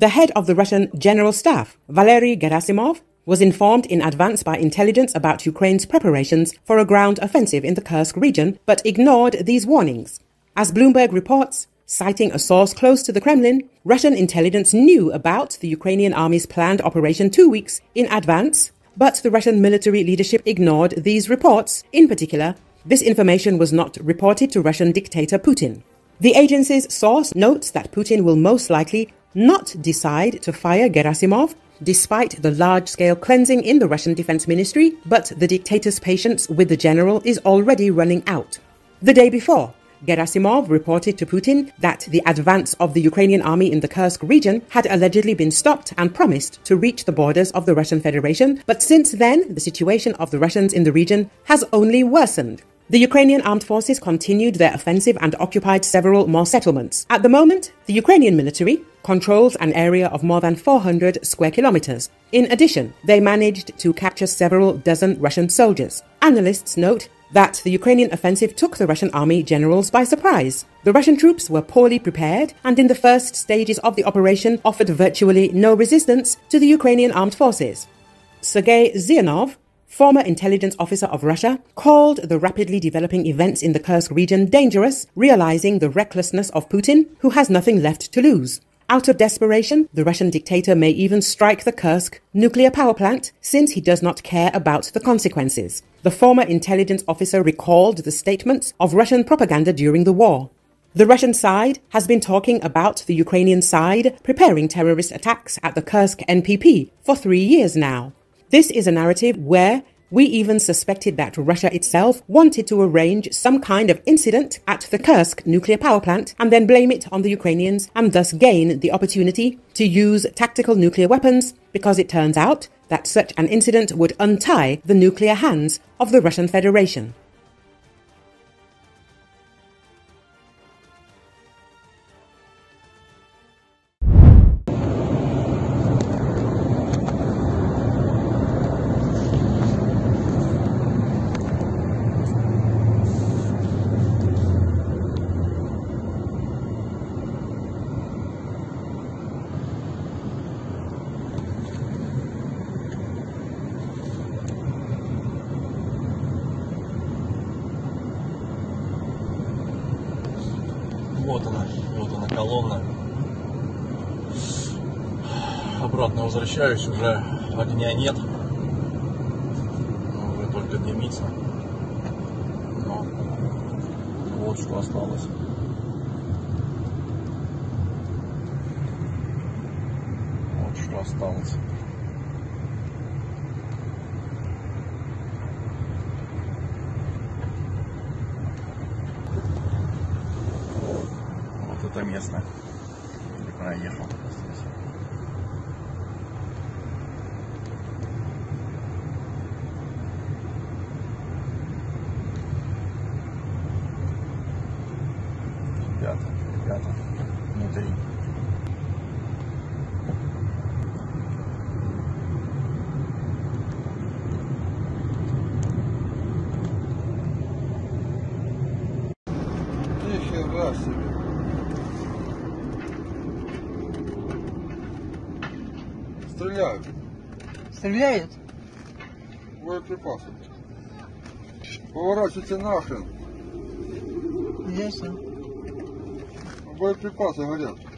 The head of the Russian General Staff, Valery Gerasimov, was informed in advance by intelligence about Ukraine's preparations for a ground offensive in the Kursk region, but ignored these warnings. As Bloomberg reports, citing a source close to the Kremlin, Russian intelligence knew about the Ukrainian army's planned operation 2 weeks in advance, but the Russian military leadership ignored these reports. In particular, this information was not reported to Russian dictator Putin. The agency's source notes that Putin will most likely not decide to fire Gerasimov, despite the large-scale cleansing in the Russian Defense Ministry, but the dictator's patience with the general is already running out. The day before, Gerasimov reported to Putin that the advance of the Ukrainian army in the Kursk region had allegedly been stopped and promised to reach the borders of the Russian Federation, but since then, the situation of the Russians in the region has only worsened. The Ukrainian armed forces continued their offensive and occupied several more settlements. At the moment, the Ukrainian military controls an area of more than 400 square kilometers. In addition, they managed to capture several dozen Russian soldiers. Analysts note that the Ukrainian offensive took the Russian army generals by surprise. The Russian troops were poorly prepared, and in the first stages of the operation offered virtually no resistance to the Ukrainian armed forces. Sergei Zhirnov, former intelligence officer of Russia, called the rapidly developing events in the Kursk region dangerous, realizing the recklessness of Putin, who has nothing left to lose. Out of desperation, the Russian dictator may even strike the Kursk nuclear power plant, since he does not care about the consequences. The former intelligence officer recalled the statements of Russian propaganda during the war. The Russian side has been talking about the Ukrainian side preparing terrorist attacks at the Kursk NPP for 3 years now. This is a narrative where we even suspected that Russia itself wanted to arrange some kind of incident at the Kursk nuclear power plant and then blame it on the Ukrainians and thus gain the opportunity to use tactical nuclear weapons, because it turns out that such an incident would untie the nuclear hands of the Russian Federation. Вот она колонна. Обратно возвращаюсь, уже огня нет. Уже только дымится. Но вот что осталось. Вот что осталось. Это место, где проехал здесь. Ребята, внутри. Нифига себе. Стреляют. Стреляют? Боеприпасы. Поворачивайте нахрен. Ясно. Боеприпасы горят.